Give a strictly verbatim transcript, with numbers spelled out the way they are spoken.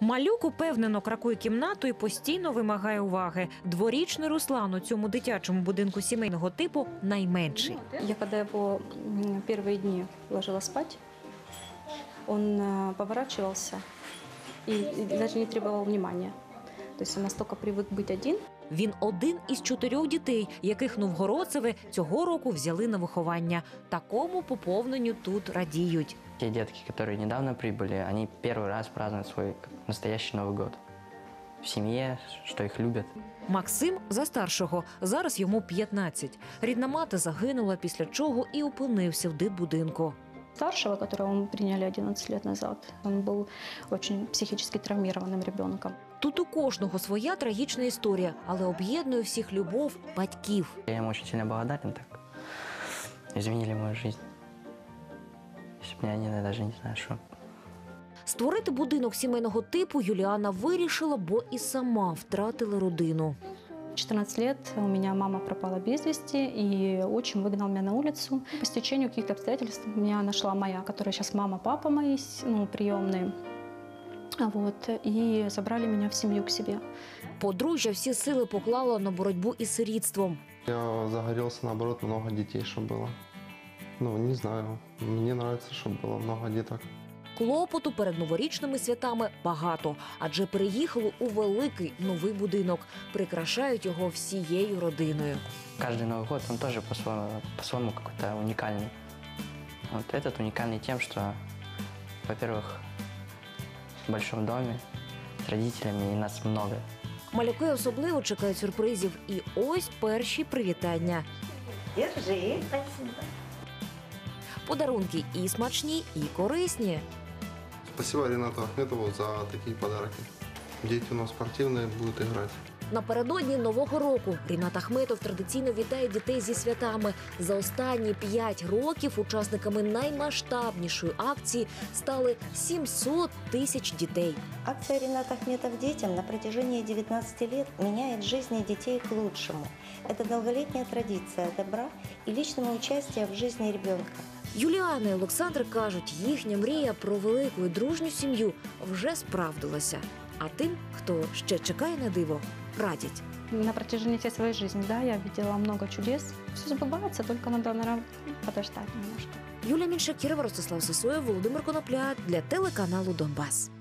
Малюк упевнено крокує кімнату і постійно вимагає уваги. Дворічний Руслан у цьому дитячому будинку сімейного типу найменший. Я, коли його перші дні ложила спати, він поворачувався і навіть не требував уваги. Тобто він настільки звик бути один. Він один із чотирьох дітей, яких новгородцеві цього року взяли на виховання. Такому поповненню тут радіють. Ті дітки, які недавно прибули, вони перший раз празднують свій настоящий Новий год. В сім'ї, що їх люблять. Максим за старшого. Зараз йому п'ятнадцять. Рідна мати загинула, після чого і опинився в дитбудинку. Старшего, которого мы приняли одиннадцать лет назад, он был очень психически травмированным ребенком. Тут у кожного своя трагічна історія, але об'єднує всіх любов батьків. Я йому дуже сильно благодарен, так змінили мою життя. Якщо б не, я навіть не знаю, що. Створити будинок сімейного типу Юліана вирішила, бо і сама втратила родину. четырнадцать лет у меня мама пропала без вести, и отчим выгнал меня на улицу. По стечению каких-то обстоятельств меня нашла моя, которая сейчас мама, папа мои, ну, приемные. Вот, и забрали меня в семью к себе. Подружжя всі сили поклала на боротьбу із сирітством. Я загорелся, наоборот, много детей, чтобы было. Ну, не знаю, мне нравится, чтобы было много деток. Клопоту перед новорічними святами багато, адже переїхали у великий новий будинок. Прикрашають його всією родиною. Кожен Новий рік він теж по-своєму унікальний. Ось цей унікальний тим, що, по-перше, в великому домі, з батьками і нас багато. Малюки особливо чекають сюрпризів. І ось перші привітання. Держи. Спасибо. Подарунки і смачні, і корисні. Спасибо Рінату Ахметову за такі подарунки. Діти у нас спортивні, будуть грати. Напередодні Нового року Рінат Ахметов традиційно вітає дітей зі святами. За останні п'ять років учасниками наймасштабнішої акції стали сімсот тисяч дітей. Акція «Рінат Ахметов детям» на протяжении девятнадцати лет меняет жизни детей к лучшему. Это долголетняя традиция добра и личного участия в жизни ребенка. Юліана і Олександр кажуть, їхня мрія про велику і дружню сім'ю вже справдилася. А тим, хто ще чекає на диво, радять. На протяжении всей своей жизни, да, я видела много чудес. Все забывается, только надо, наверное, подождать немножко. Юлія Мішакірова, Ростислав Сосюєв, Володимир Конопля для телеканалу «Донбас».